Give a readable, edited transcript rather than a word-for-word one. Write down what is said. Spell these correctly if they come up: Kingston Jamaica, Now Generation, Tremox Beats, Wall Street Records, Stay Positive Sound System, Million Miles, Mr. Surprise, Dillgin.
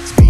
Tremox Beats.